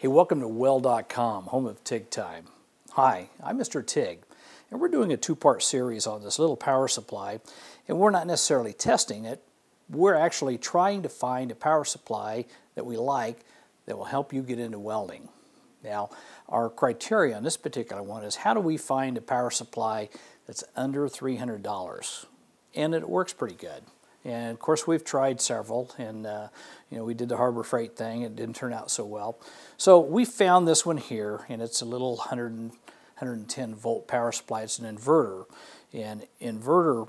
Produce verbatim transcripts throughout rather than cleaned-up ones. Hey, welcome to Weld dot com, home of TIG Time. Hi, I'm Mister TIG, and we're doing a two-part series on this little power supply, and we're not necessarily testing it. We're actually trying to find a power supply that we like that will help you get into welding. Now, our criteria on this particular one is how do we find a power supply that's under three hundred dollars? And it works pretty good. And of course we've tried several, and uh, you know, we did the Harbor Freight thing, it didn't turn out so well. So we found this one here, and it's a little one hundred, one hundred ten volt power supply. It's an inverter, and inverter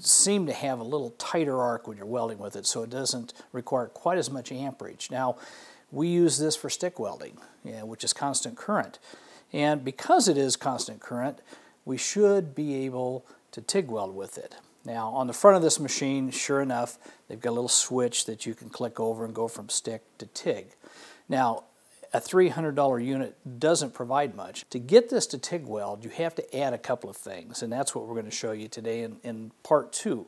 seem to have a little tighter arc when you're welding with it, so it doesn't require quite as much amperage. Now we use this for stick welding, yeah, which is constant current, and because it is constant current, we should be able to TIG weld with it. Now, on the front of this machine, sure enough, they've got a little switch that you can click over and go from stick to TIG. Now, a three hundred dollar unit doesn't provide much. To get this to TIG weld, you have to add a couple of things, and that's what we're going to show you today in, in part two.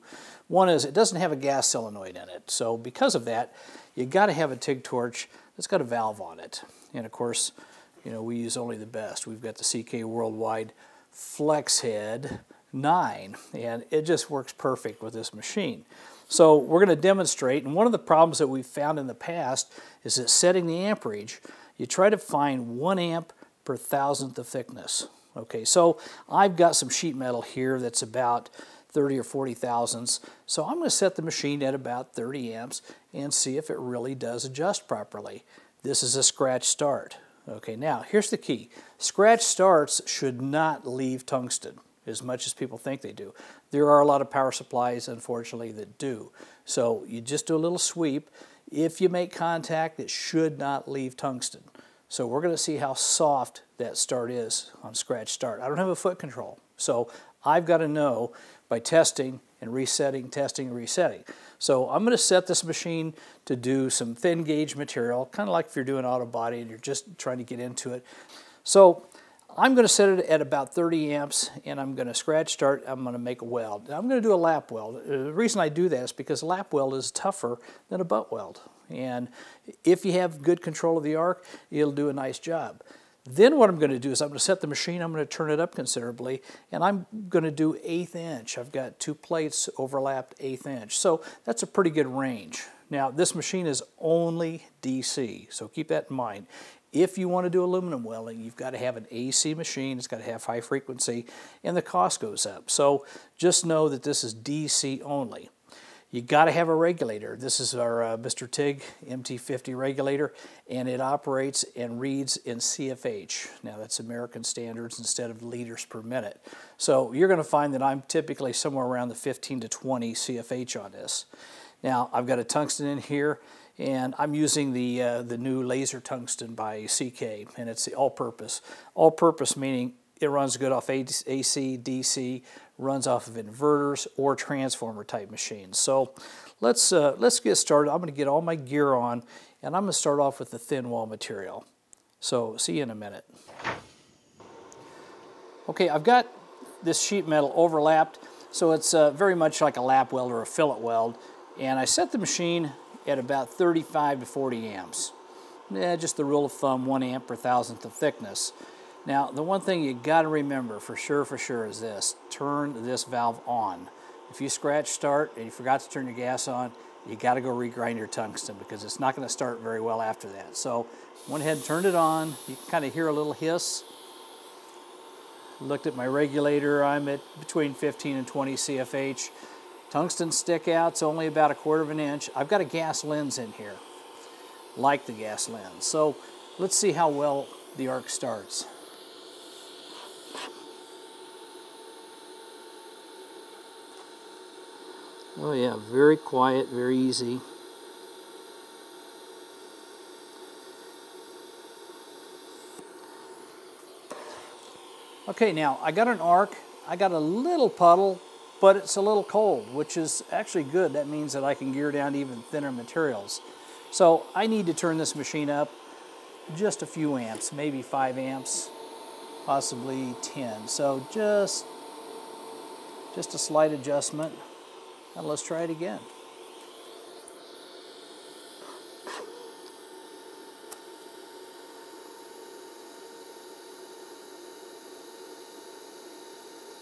One is it doesn't have a gas solenoid in it, so because of that, you got to have a TIG torch that's got a valve on it. And of course, you know, we use only the best. We've got the C K Worldwide Flex Head nine, and it just works perfect with this machine. So we're going to demonstrate, and one of the problems that we've found in the past is that setting the amperage, you try to find one amp per thousandth of thickness. Okay, so I've got some sheet metal here that's about thirty or forty thousandths, so I'm going to set the machine at about thirty amps and see if it really does adjust properly. This is a scratch start. Okay, now here's the key. Scratch starts should not leave tungsten as much as people think they do. There are a lot of power supplies, unfortunately, that do. So you just do a little sweep. If you make contact, it should not leave tungsten. So we're going to see how soft that start is on scratch start. I don't have a foot control, so I've got to know by testing and resetting, testing and resetting. So I'm going to set this machine to do some thin gauge material, kind of like if you're doing auto body and you're just trying to get into it. So I'm going to set it at about thirty amps, and I'm going to scratch start. I'm going to make a weld. I'm going to do a lap weld. The reason I do that is because a lap weld is tougher than a butt weld. And if you have good control of the arc, it'll do a nice job. Then what I'm going to do is I'm going to set the machine, I'm going to turn it up considerably, and I'm going to do eighth inch. I've got two plates overlapped eighth inch. So that's a pretty good range. Now this machine is only D C, so keep that in mind. If you want to do aluminum welding, you've got to have an A C machine, it's got to have high frequency, and the cost goes up. So just know that this is D C only. You got to have a regulator. This is our uh, Mister TIG M T fifty regulator, and it operates and reads in C F H. Now that's American standards instead of liters per minute. So you're going to find that I'm typically somewhere around the fifteen to twenty C F H on this. Now I've got a tungsten in here, and I'm using the, uh, the new laser tungsten by C K, and it's the all-purpose. All-purpose meaning it runs good off A C, D C, runs off of inverters or transformer type machines. So let's, uh, let's get started. I'm going to get all my gear on, and I'm going to start off with the thin wall material. So see you in a minute. Okay, I've got this sheet metal overlapped, so it's uh, very much like a lap weld or a fillet weld, and I set the machine at about thirty-five to forty amps. Yeah, just the rule of thumb, one amp per thousandth of thickness. Now, the one thing you gotta remember for sure, for sure is this, turn this valve on. If you scratch start and you forgot to turn your gas on, you gotta go regrind your tungsten because it's not gonna start very well after that. So, went ahead and turned it on. You can kinda hear a little hiss. Looked at my regulator, I'm at between fifteen and twenty C F H. Tungsten stick out's only about a quarter of an inch. I've got a gas lens in here, like the gas lens. So let's see how well the arc starts. Oh yeah, very quiet, very easy. Okay, now I got an arc, I got a little puddle, but it's a little cold, which is actually good. That means that I can gear down to even thinner materials. So I need to turn this machine up just a few amps, maybe five amps, possibly ten. So just, just a slight adjustment, and let's try it again.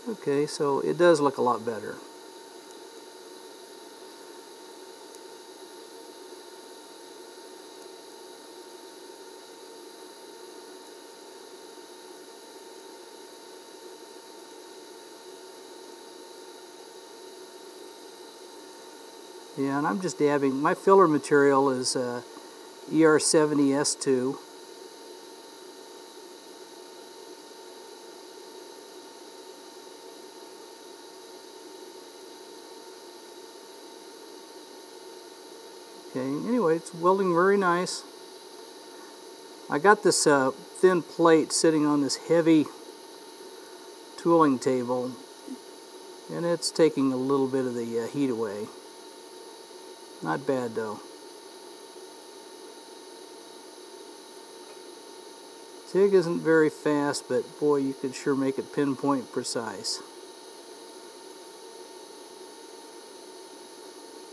Okay, so it does look a lot better. Yeah, and I'm just dabbing. My filler material is uh, E R seventy S two. Okay, anyway, it's welding very nice. I got this uh, thin plate sitting on this heavy tooling table, and it's taking a little bit of the uh, heat away. Not bad though. T I G isn't very fast, but boy, you could sure make it pinpoint precise.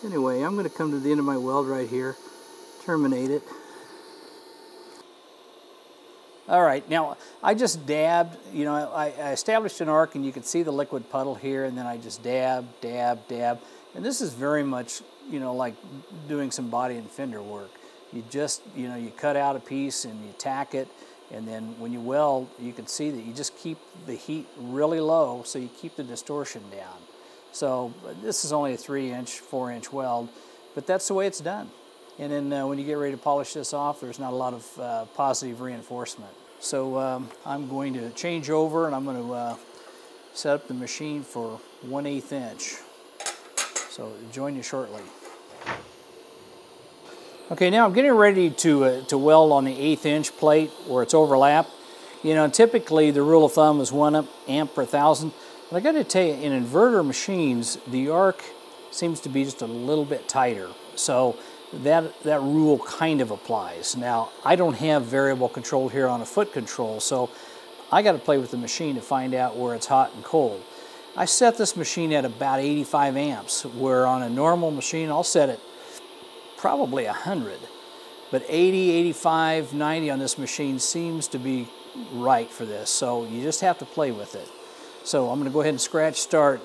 Anyway, I'm going to come to the end of my weld right here, terminate it. All right, now I just dabbed, you know, I, I established an arc and you could see the liquid puddle here, and then I just dab, dab, dab. And this is very much, you know, like doing some body and fender work. You just, you know, you cut out a piece and you tack it, and then when you weld, you can see that you just keep the heat really low, so you keep the distortion down. So this is only a three inch, four inch weld, but that's the way it's done. And then uh, when you get ready to polish this off, there's not a lot of uh, positive reinforcement. So um, I'm going to change over, and I'm going to uh, set up the machine for one eighth inch. So join you shortly. Okay, now I'm getting ready to, uh, to weld on the eighth inch plate where it's overlapped. You know, typically the rule of thumb is one amp per thousand. But I gotta tell you, in inverter machines, the arc seems to be just a little bit tighter. So that, that rule kind of applies. Now, I don't have variable control here on a foot control, so I gotta play with the machine to find out where it's hot and cold. I set this machine at about eighty-five amps, where on a normal machine, I'll set it probably one hundred. But eighty, eighty-five, ninety on this machine seems to be right for this, so you just have to play with it. So I'm gonna go ahead and scratch start.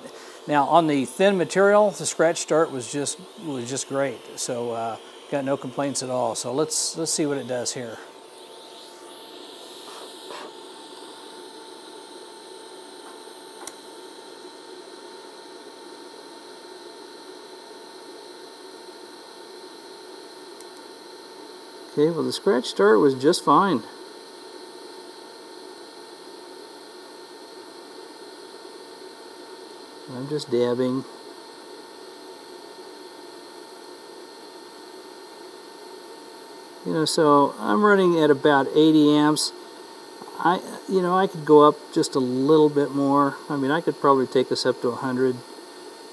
Now on the thin material, the scratch start was just, was just great. So uh, got no complaints at all. So let's, let's see what it does here. Okay, well, the scratch start was just fine. I'm just dabbing. You know, so I'm running at about eighty amps. I, you know, I could go up just a little bit more. I mean, I could probably take this up to one hundred,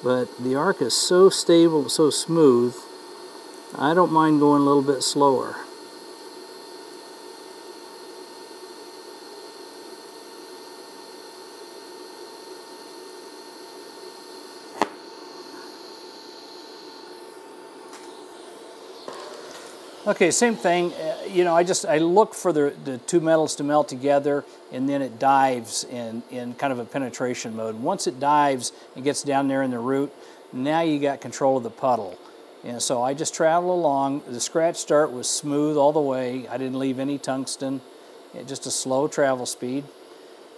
but the arc is so stable, so smooth, I don't mind going a little bit slower. Okay, same thing, uh, you know, I just, I look for the, the two metals to melt together, and then it dives in, in kind of a penetration mode. Once it dives and gets down there in the root, now you got control of the puddle. And so I just travel along. The scratch start was smooth all the way. I didn't leave any tungsten, it, just a slow travel speed.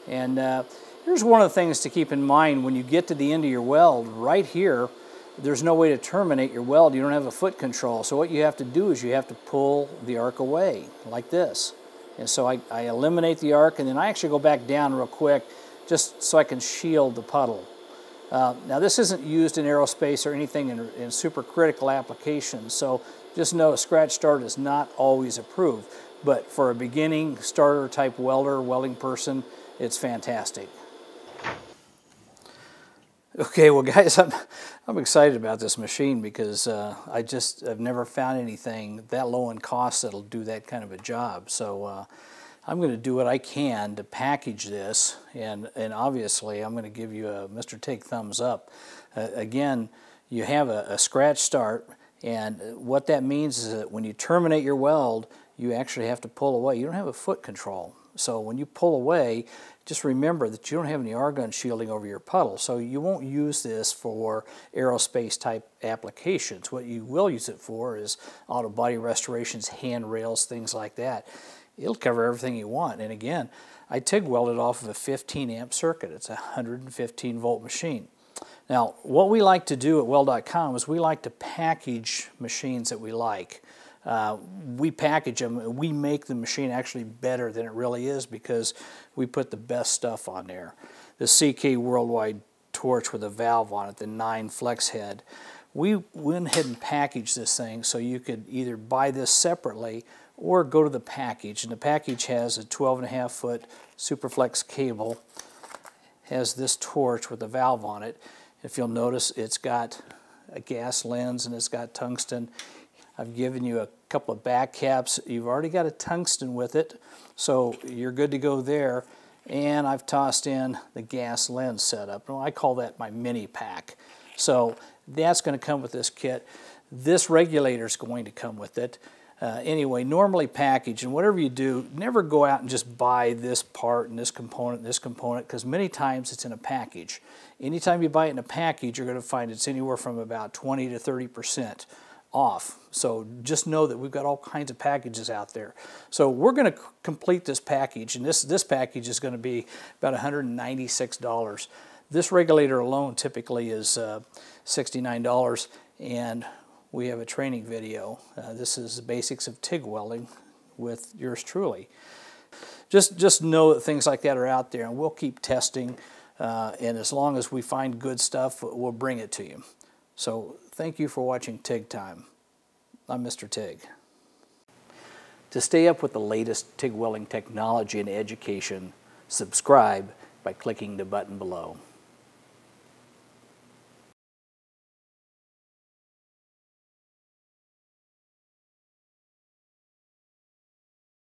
And uh, here's one of the things to keep in mind when you get to the end of your weld right here. There's no way to terminate your weld. You don't have a foot control. So what you have to do is you have to pull the arc away like this. And so I, I eliminate the arc, and then I actually go back down real quick just so I can shield the puddle. Uh, now this isn't used in aerospace or anything in, in supercritical applications. So just know a scratch start is not always approved. But for a beginning starter type welder, welding person, it's fantastic. Okay, well guys, I'm, I'm excited about this machine because uh, I just, I've never found anything that low in cost that'll do that kind of a job. So uh, I'm gonna do what I can to package this, and, and obviously I'm gonna give you a Mister TIG thumbs up. Uh, again, you have a, a scratch start, and what that means is that when you terminate your weld, you actually have to pull away. You don't have a foot control. So when you pull away, just remember that you don't have any argon shielding over your puddle, so you won't use this for aerospace type applications. What you will use it for is auto body restorations, handrails, things like that. It'll cover everything you want. And again, I TIG welded off of a fifteen amp circuit. It's a one hundred fifteen volt machine. Now, what we like to do at Weld dot com is we like to package machines that we like. Uh, we package them, and we make the machine actually better than it really is because we put the best stuff on there. The C K Worldwide torch with a valve on it, the nine flex head. We went ahead and packaged this thing so you could either buy this separately or go to the package. And the package has a twelve and a half foot superflex cable, has this torch with a valve on it. If you'll notice, it's got a gas lens and it's got tungsten. I've given you a couple of back caps. You've already got a tungsten with it, so you're good to go there. And I've tossed in the gas lens setup. Well, I call that my mini pack. So that's going to come with this kit. This regulator is going to come with it. Uh, anyway, normally package, and whatever you do, never go out and just buy this part and this component and this component, because many times it's in a package. Anytime you buy it in a package, you're going to find it's anywhere from about twenty to thirty percent off. So just know that we've got all kinds of packages out there. So we're going to complete this package, and this, this package is going to be about one hundred ninety-six dollars. This regulator alone typically is uh, sixty-nine dollars, and we have a training video. Uh, this is the basics of TIG welding with yours truly. Just, just know that things like that are out there, and we'll keep testing, uh, and as long as we find good stuff, we'll bring it to you. So thank you for watching TIG Time. I'm Mister TIG. To stay up with the latest TIG welding technology and education, subscribe by clicking the button below.